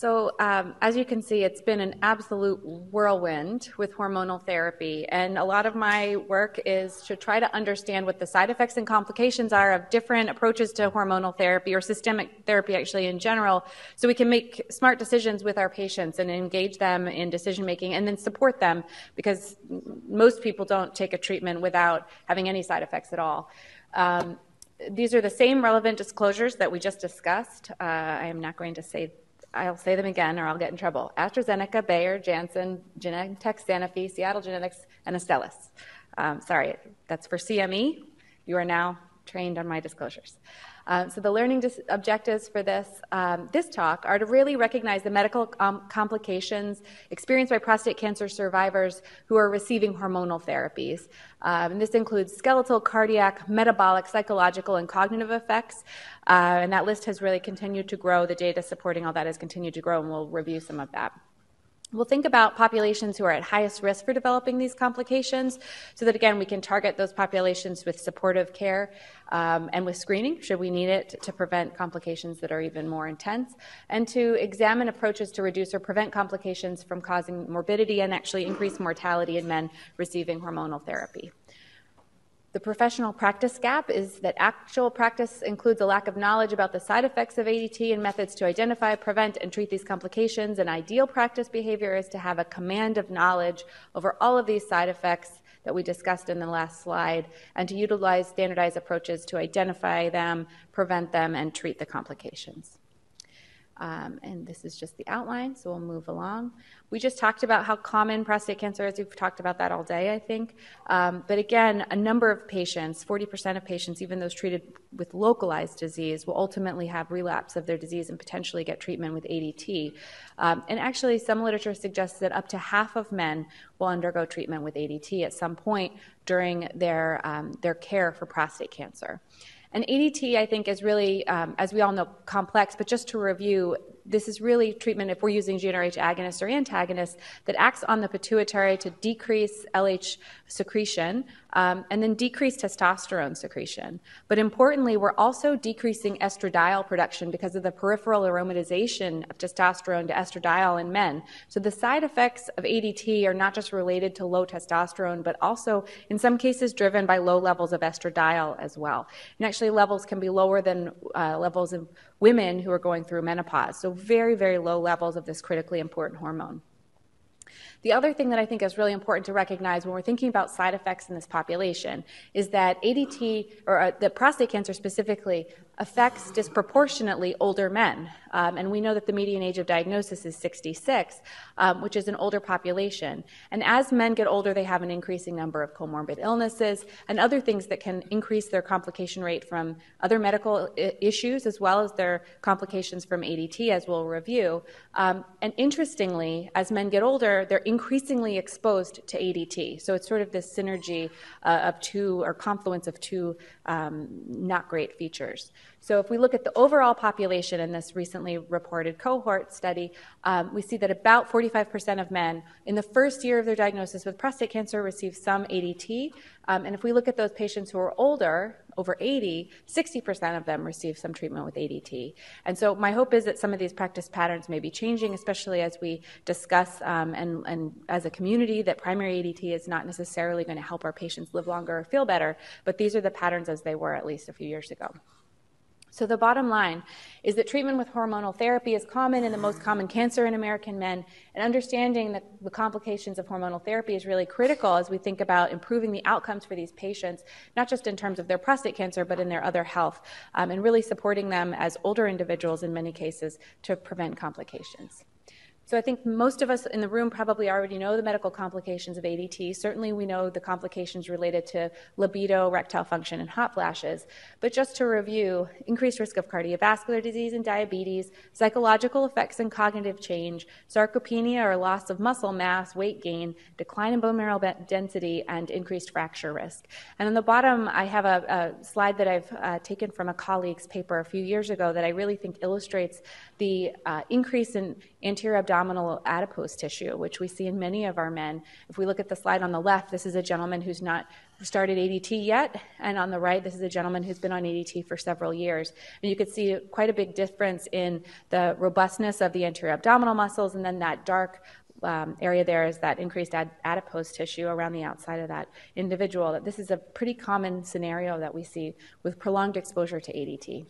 So as you can see, it's been an absolute whirlwind with hormonal therapy. And a lot of my work is to try to understand what the side effects and complications are of different approaches to hormonal therapy or systemic therapy actually in general, so we can make smart decisions with our patients and engage them in decision making and then support them, because most people don't take a treatment without having any side effects at all. These are the same relevant disclosures that we just discussed. I am not going to say, I'll say them again or I'll get in trouble. AstraZeneca, Bayer, Janssen, Genentech, Sanofi, Seattle Genetics, and Astellas. Sorry, that's for CME. You are now trained on my disclosures. So the learning objectives for this, this talk are to really recognize the medical complications experienced by prostate cancer survivors who are receiving hormonal therapies. And this includes skeletal, cardiac, metabolic, psychological, and cognitive effects. And that list has really continued to grow. The data supporting all that has continued to grow, and we'll review some of that. We'll think about populations who are at highest risk for developing these complications so that, again, we can target those populations with supportive care and with screening, should we need it, to prevent complications that are even more intense, and to examine approaches to reduce or prevent complications from causing morbidity and actually increase mortality in men receiving hormonal therapy. The professional practice gap is that actual practice includes a lack of knowledge about the side effects of ADT and methods to identify, prevent, and treat these complications. And ideal practice behavior is to have a command of knowledge over all of these side effects that we discussed in the last slide, and to utilize standardized approaches to identify them, prevent them, and treat the complications. And this is just the outline, so we'll move along. We just talked about how common prostate cancer is. We've talked about that all day, I think. But again, a number of patients, 40% of patients, even those treated with localized disease, will ultimately have relapse of their disease and potentially get treatment with ADT. And actually, some literature suggests that up to half of men will undergo treatment with ADT at some point during their care for prostate cancer. And ADT, I think, is really, as we all know, complex, but just to review, this is really treatment, if we're using GnRH agonists or antagonists, that acts on the pituitary to decrease LH secretion and then decrease testosterone secretion. But importantly, we're also decreasing estradiol production because of the peripheral aromatization of testosterone to estradiol in men. So the side effects of ADT are not just related to low testosterone, but also in some cases driven by low levels of estradiol as well. And actually, levels can be lower than levels in women who are going through menopause. So very, very low levels of this critically important hormone. The other thing that I think is really important to recognize when we're thinking about side effects in this population is that ADT, or the prostate cancer specifically, affects disproportionately older men. And we know that the median age of diagnosis is 66, which is an older population. And as men get older, they have an increasing number of comorbid illnesses and other things that can increase their complication rate from other medical issues, as well as their complications from ADT, as we'll review. And interestingly, as men get older, they're increasingly exposed to ADT. So it's sort of this synergy of two, or confluence of two not great features. So if we look at the overall population in this recently reported cohort study, we see that about 45% of men in the first year of their diagnosis with prostate cancer receive some ADT. And if we look at those patients who are older, over 80, 60% of them receive some treatment with ADT. And so my hope is that some of these practice patterns may be changing, especially as we discuss and as a community that primary ADT is not necessarily going to help our patients live longer or feel better, but these are the patterns as they were at least a few years ago. So the bottom line is that treatment with hormonal therapy is common and the most common cancer in American men, and understanding that the complications of hormonal therapy is really critical as we think about improving the outcomes for these patients, not just in terms of their prostate cancer, but in their other health, and really supporting them as older individuals in many cases to prevent complications. So I think most of us in the room probably already know the medical complications of ADT. Certainly we know the complications related to libido, erectile function, and hot flashes. But just to review, increased risk of cardiovascular disease and diabetes, psychological effects and cognitive change, sarcopenia or loss of muscle mass, weight gain, decline in bone mineral density, and increased fracture risk. And on the bottom, I have a slide that I've taken from a colleague's paper a few years ago that I really think illustrates the increase in anterior abdominal abdominal adipose tissue, which we see in many of our men. If we look at the slide on the left, this is a gentleman who's not started ADT yet, and on the right, this is a gentleman who's been on ADT for several years. And you could see quite a big difference in the robustness of the anterior abdominal muscles, and then that dark area there is that increased adipose tissue around the outside of that individual. That this is a pretty common scenario that we see with prolonged exposure to ADT.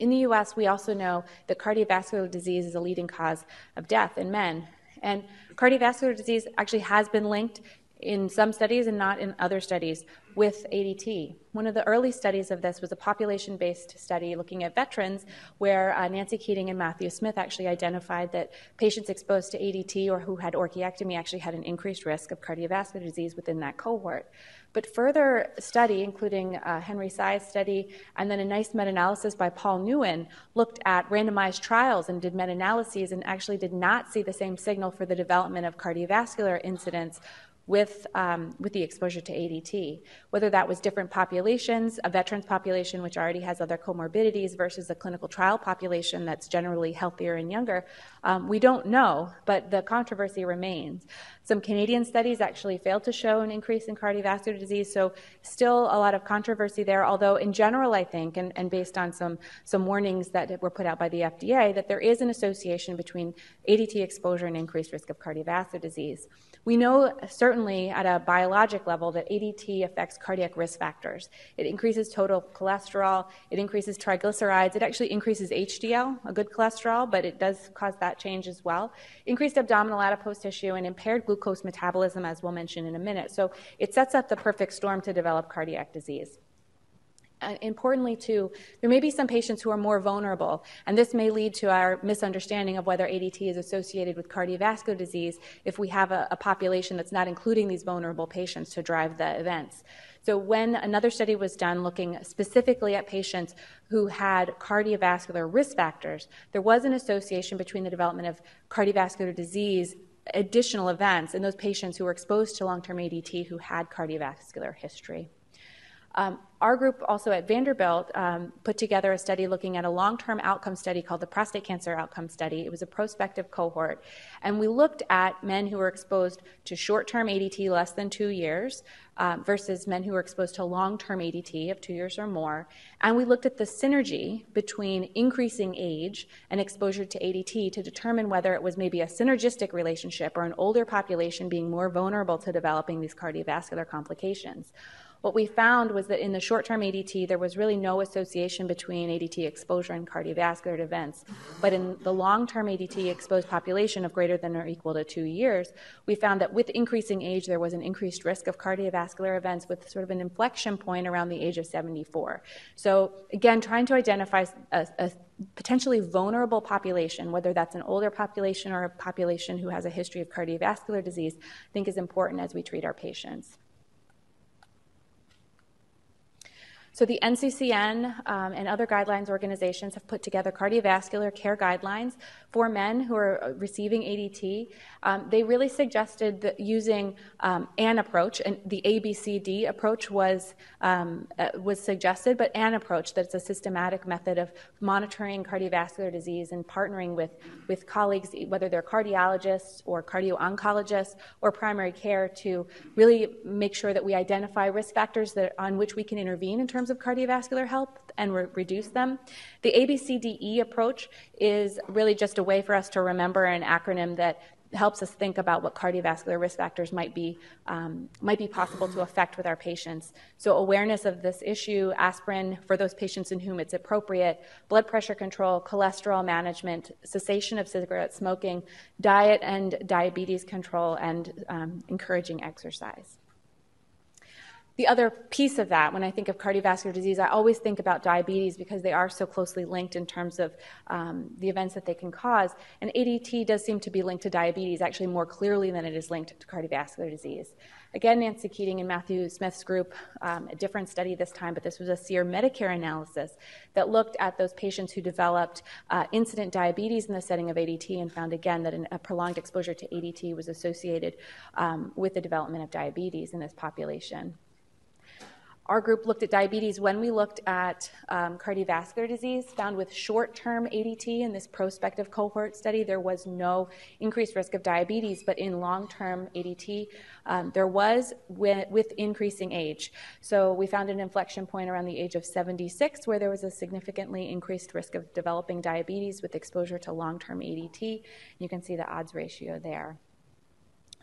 In the U.S., we also know that cardiovascular disease is a leading cause of death in men. And cardiovascular disease actually has been linked in some studies and not in other studies with ADT. One of the early studies of this was a population-based study looking at veterans where Nancy Keating and Matthew Smith actually identified that patients exposed to ADT or who had orchiectomy actually had an increased risk of cardiovascular disease within that cohort. But further study, including Henry Tsai's study, and then a nice meta-analysis by Paul Newen, looked at randomized trials and did meta-analyses and actually did not see the same signal for the development of cardiovascular incidents with the exposure to ADT, whether that was different populations, a veterans population which already has other comorbidities versus a clinical trial population that's generally healthier and younger, we don't know, but the controversy remains. Some Canadian studies actually failed to show an increase in cardiovascular disease, so still a lot of controversy there, although in general, I think, and based on some warnings that were put out by the FDA, that there is an association between ADT exposure and increased risk of cardiovascular disease. We know certainly at a biologic level that ADT affects cardiac risk factors. It increases total cholesterol, it increases triglycerides, it actually increases HDL, a good cholesterol, but it does cause that change as well. Increased abdominal adipose tissue and impaired glucose metabolism, as we'll mention in a minute. So it sets up the perfect storm to develop cardiac disease. Importantly, too, there may be some patients who are more vulnerable, and this may lead to our misunderstanding of whether ADT is associated with cardiovascular disease if we have a population that's not including these vulnerable patients to drive the events. So when another study was done looking specifically at patients who had cardiovascular risk factors, there was an association between the development of cardiovascular disease additional events in those patients who were exposed to long-term ADT who had cardiovascular history. Our group also at Vanderbilt put together a study looking at a long-term outcome study called the prostate cancer outcome study. It was a prospective cohort, and we looked at men who were exposed to short-term ADT less than 2 years versus men who were exposed to long-term ADT of 2 years or more, and we looked at the synergy between increasing age and exposure to ADT to determine whether it was maybe a synergistic relationship or an older population being more vulnerable to developing these cardiovascular complications. What we found was that in the short-term ADT, there was really no association between ADT exposure and cardiovascular events. But in the long-term ADT exposed population of greater than or equal to 2 years, we found that with increasing age, there was an increased risk of cardiovascular events with sort of an inflection point around the age of 74. So again, trying to identify a potentially vulnerable population, whether that's an older population or a population who has a history of cardiovascular disease, I think is important as we treat our patients. So the NCCN and other guidelines organizations have put together cardiovascular care guidelines for men who are receiving ADT. They really suggested that using an approach, and the ABCD approach was suggested, but an approach that's a systematic method of monitoring cardiovascular disease and partnering with colleagues, whether they're cardiologists or cardio-oncologists or primary care, to really make sure that we identify risk factors that, on which we can intervene in terms of cardiovascular health and reduce them. The ABCDE approach is really just a way for us to remember an acronym that helps us think about what cardiovascular risk factors might be possible to affect with our patients. So awareness of this issue, aspirin for those patients in whom it's appropriate, blood pressure control, cholesterol management, cessation of cigarette smoking, diet and diabetes control, and encouraging exercise. The other piece of that, when I think of cardiovascular disease, I always think about diabetes because they are so closely linked in terms of the events that they can cause. And ADT does seem to be linked to diabetes, actually more clearly than it is linked to cardiovascular disease. Again, Nancy Keating and Matthew Smith's group, a different study this time, but this was a SEER Medicare analysis that looked at those patients who developed incident diabetes in the setting of ADT and found again that a prolonged exposure to ADT was associated with the development of diabetes in this population. Our group looked at diabetes. When we looked at cardiovascular disease, found with short-term ADT in this prospective cohort study, there was no increased risk of diabetes, but in long-term ADT, there was with increasing age. So we found an inflection point around the age of 76 where there was a significantly increased risk of developing diabetes with exposure to long-term ADT. You can see the odds ratio there.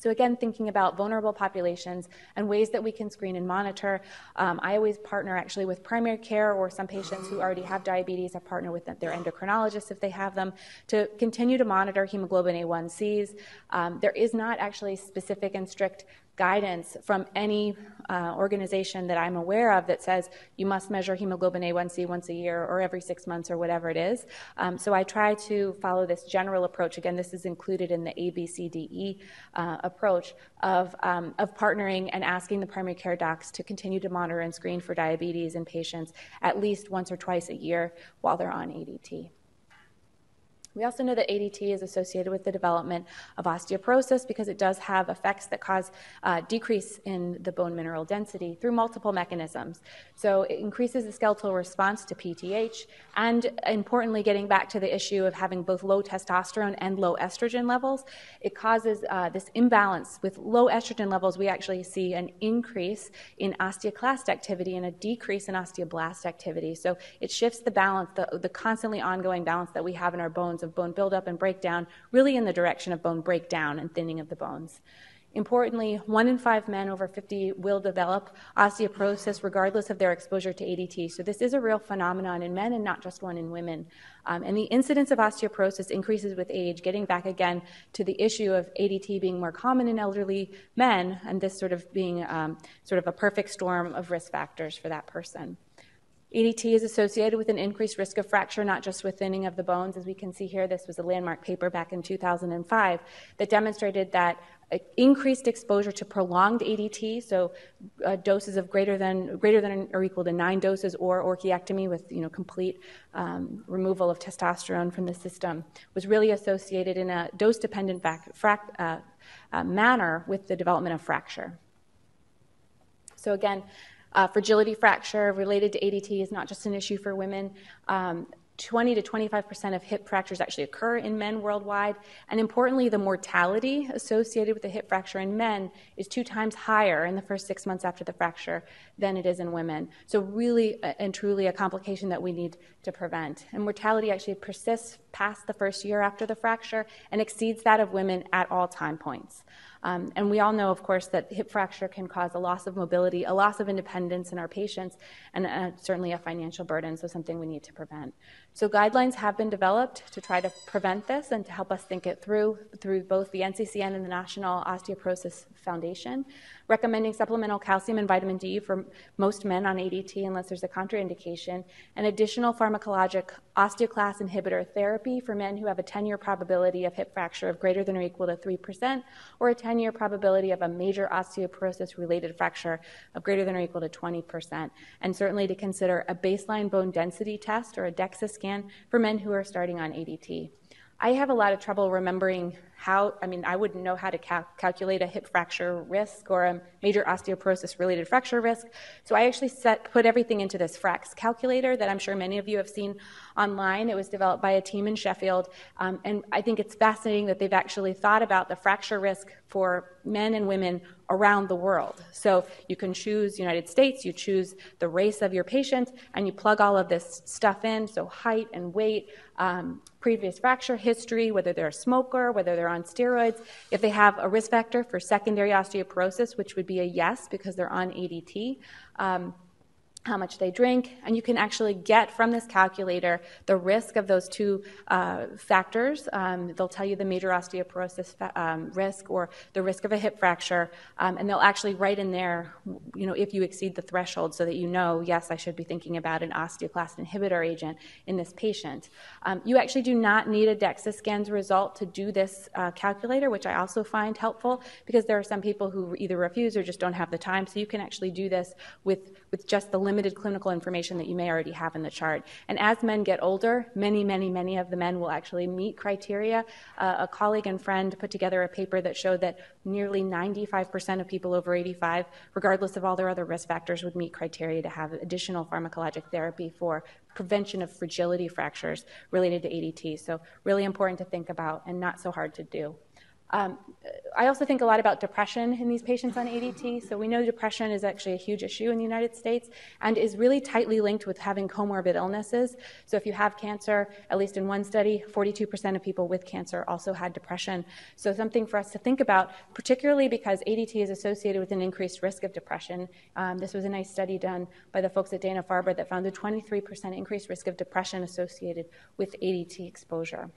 So again, thinking about vulnerable populations and ways that we can screen and monitor. I always partner actually with primary care or some patients who already have diabetes. I partner with their endocrinologists if they have them to continue to monitor hemoglobin A1Cs. There is not actually specific and strict guidance from any organization that I'm aware of that says you must measure hemoglobin A1C once a year or every 6 months or whatever it is. So I try to follow this general approach. Again, this is included in the ABCDE approach of partnering and asking the primary care docs to continue to monitor and screen for diabetes in patients at least once or twice a year while they're on ADT. We also know that ADT is associated with the development of osteoporosis because it does have effects that cause decrease in the bone mineral density through multiple mechanisms. So it increases the skeletal response to PTH, and importantly, getting back to the issue of having both low testosterone and low estrogen levels, it causes this imbalance. With low estrogen levels, we actually see an increase in osteoclast activity and a decrease in osteoblast activity. So it shifts the balance, the constantly ongoing balance that we have in our bones of bone buildup and breakdown, really in the direction of bone breakdown and thinning of the bones. Importantly, 1 in 5 men over 50 will develop osteoporosis regardless of their exposure to ADT. So this is a real phenomenon in men and not just one in women. And the incidence of osteoporosis increases with age, getting back again to the issue of ADT being more common in elderly men and this sort of being sort of a perfect storm of risk factors for that person. ADT is associated with an increased risk of fracture, not just with thinning of the bones. As we can see here, this was a landmark paper back in 2005 that demonstrated that increased exposure to prolonged ADT, so doses of greater than or equal to 9 doses or orchiectomy with complete removal of testosterone from the system, was really associated in a dose-dependent manner with the development of fracture. So again, fragility fracture related to ADT is not just an issue for women. 20 to 25% of hip fractures actually occur in men worldwide. And importantly, the mortality associated with the hip fracture in men is 2 times higher in the first 6 months after the fracture than it is in women. So really and truly a complication that we need to prevent. And mortality actually persists past the first year after the fracture and exceeds that of women at all time points. And we all know, of course, that hip fracture can cause a loss of mobility, a loss of independence in our patients, and certainly a financial burden, so something we need to prevent. So guidelines have been developed to try to prevent this and to help us think it through both the NCCN and the National Osteoporosis Foundation, recommending supplemental calcium and vitamin D for most men on ADT unless there's a contraindication, and additional pharmacologic osteoclast inhibitor therapy for men who have a 10-year probability of hip fracture of greater than or equal to 3% or a 10-year probability of a major osteoporosis-related fracture of greater than or equal to 20%, and certainly to consider a baseline bone density test or a DEXA scan for men who are starting on ADT. I have a lot of trouble remembering how, I wouldn't know how to calculate a hip fracture risk or a major osteoporosis-related fracture risk, so I actually put everything into this FRAX calculator that I'm sure many of you have seen online. It was developed by a team in Sheffield, and I think it's fascinating that they've actually thought about the fracture risk for men and women around the world. So you can choose United States, you choose the race of your patient, and you plug all of this stuff in, so height and weight, previous fracture history, whether they're a smoker, whether they're on steroids, if they have a risk factor for secondary osteoporosis, which would be a yes because they're on ADT, how much they drink, and you can actually get from this calculator the risk of those 2 factors. They'll tell you the major osteoporosis risk or the risk of a hip fracture, and they'll actually write in there, if you exceed the threshold so that yes, I should be thinking about an osteoclast inhibitor agent in this patient. You actually do not need a DEXA scan's result to do this calculator, which I also find helpful because there are some people who either refuse or just don't have the time, so you can actually do this with just the limit limited clinical information that you may already have in the chart. And as men get older, many of the men will actually meet criteria. A colleague and friend put together a paper that showed that nearly 95% of people over 85, regardless of all their other risk factors, would meet criteria to have additional pharmacologic therapy for prevention of fragility fractures related to ADT. So really important to think about and not so hard to do. I also think a lot about depression in these patients on ADT. So we know depression is actually a huge issue in the United States and is really tightly linked with having comorbid illnesses. So if you have cancer, at least in one study, 42% of people with cancer also had depression. So something for us to think about, particularly because ADT is associated with an increased risk of depression. This was a nice study done by the folks at Dana-Farber that found a 23% increased risk of depression associated with ADT exposure.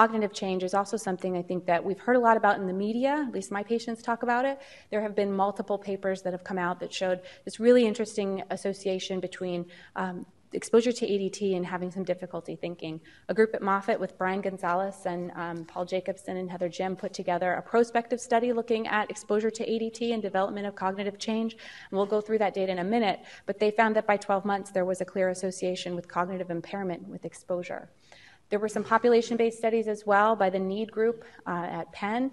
Cognitive change is also something I think that we've heard a lot about in the media, at least my patients talk about it. There have been multiple papers that have come out that showed this really interesting association between exposure to ADT and having some difficulty thinking. A group at Moffitt with Brian Gonzalez and Paul Jacobson and Heather Jim put together a prospective study looking at exposure to ADT and development of cognitive change. And we'll go through that data in a minute, but they found that by 12 months there was a clear association with cognitive impairment with exposure. There were some population-based studies as well by the NEED group at Penn.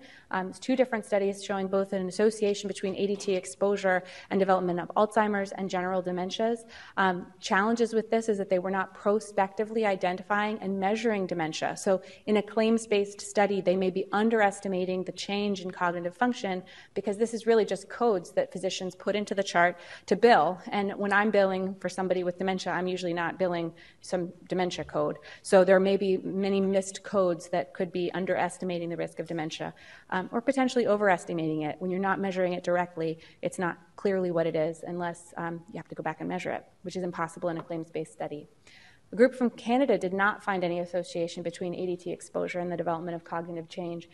Two different studies showing both an association between ADT exposure and development of Alzheimer's and general dementias. Challenges with this is that they were not prospectively identifying and measuring dementia. So in a claims-based study, they may be underestimating the change in cognitive function because this is really just codes that physicians put into the chart to bill. And when I'm billing for somebody with dementia, I'm usually not billing some dementia code. So there may be many missed codes that could be underestimating the risk of dementia or potentially overestimating it. When you're not measuring it directly, it's not clearly what it is unless you have to go back and measure it, which is impossible in a claims-based study. A group from Canada did not find any association between ADT exposure and the development of cognitive change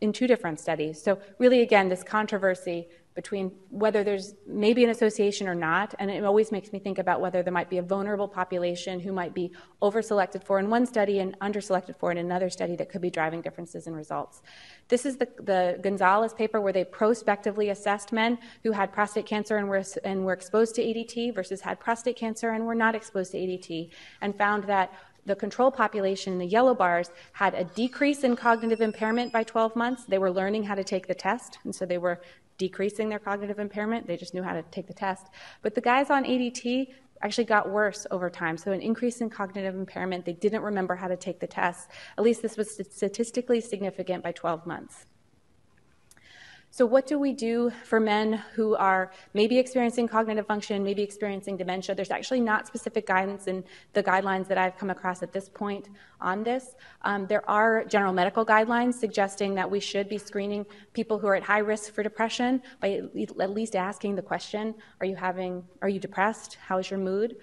in two different studies. So really, again, this controversy between whether there's maybe an association or not, and it always makes me think about whether there might be a vulnerable population who might be overselected for in one study and underselected for in another study that could be driving differences in results. This is the Gonzalez paper where they prospectively assessed men who had prostate cancer and were exposed to ADT versus had prostate cancer and were not exposed to ADT, and found that the control population in the yellow bars had a decrease in cognitive impairment by 12 months. They were learning how to take the test, and so they were decreasing their cognitive impairment. They just knew how to take the test. But the guys on ADT actually got worse over time. So an increase in cognitive impairment. They didn't remember how to take the test. At least this was statistically significant by 12 months. So what do we do for men who are maybe experiencing cognitive function, maybe experiencing dementia? There's actually not specific guidance in the guidelines that I've come across at this point on this. There are general medical guidelines suggesting that we should be screening people who are at high risk for depression by at least asking the question, are you depressed? How is your mood?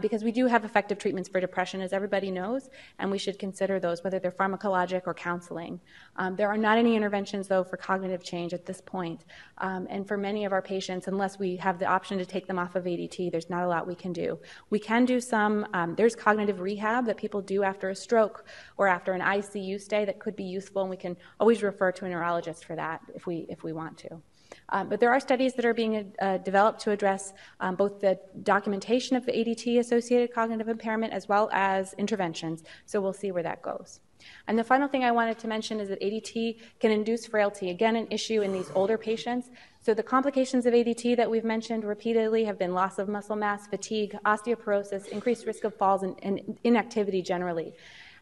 Because we do have effective treatments for depression, as everybody knows, and we should consider those, whether they're pharmacologic or counseling. There are not any interventions, though, for cognitive change at this point. And for many of our patients, unless we have the option to take them off of ADT, there's not a lot we can do. We can do some, there's cognitive rehab that people do after a stroke or after an ICU stay that could be useful, and we can always refer to a neurologist for that if we want to. But there are studies that are being developed to address both the documentation of the ADT-associated cognitive impairment as well as interventions, so we'll see where that goes. And the final thing I wanted to mention is that ADT can induce frailty, again, an issue in these older patients. So the complications of ADT that we've mentioned repeatedly have been loss of muscle mass, fatigue, osteoporosis, increased risk of falls, and inactivity generally.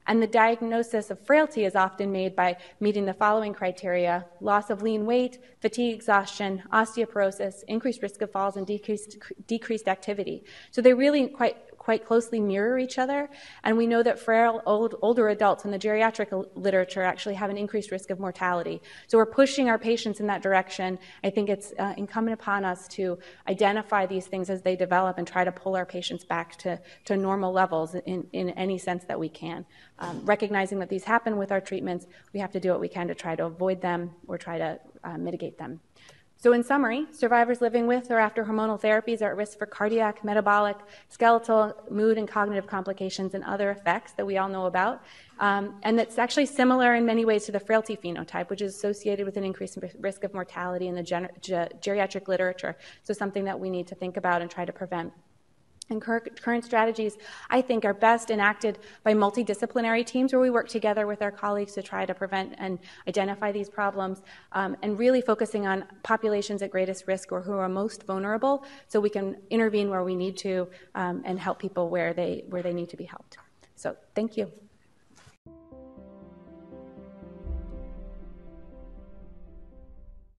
And the diagnosis of frailty is often made by meeting the following criteria: loss of lean weight, fatigue exhaustion, osteoporosis, increased risk of falls, and decreased activity. So they really quite closely mirror each other. And we know that frail older adults in the geriatric literature actually have an increased risk of mortality. So we're pushing our patients in that direction. I think it's incumbent upon us to identify these things as they develop and try to pull our patients back to normal levels in any sense that we can. Recognizing that these happen with our treatments, we have to do what we can to try to avoid them or try to mitigate them. So in summary, survivors living with or after hormonal therapies are at risk for cardiac, metabolic, skeletal, mood, and cognitive complications and other effects that we all know about. And that's actually similar in many ways to the frailty phenotype, which is associated with an increased risk of mortality in the geriatric literature. So something that we need to think about and try to prevent. And current strategies, I think, are best enacted by multidisciplinary teams where we work together with our colleagues to try to prevent and identify these problems, and really focusing on populations at greatest risk or who are most vulnerable so we can intervene where we need to and help people where they need to be helped. So thank you.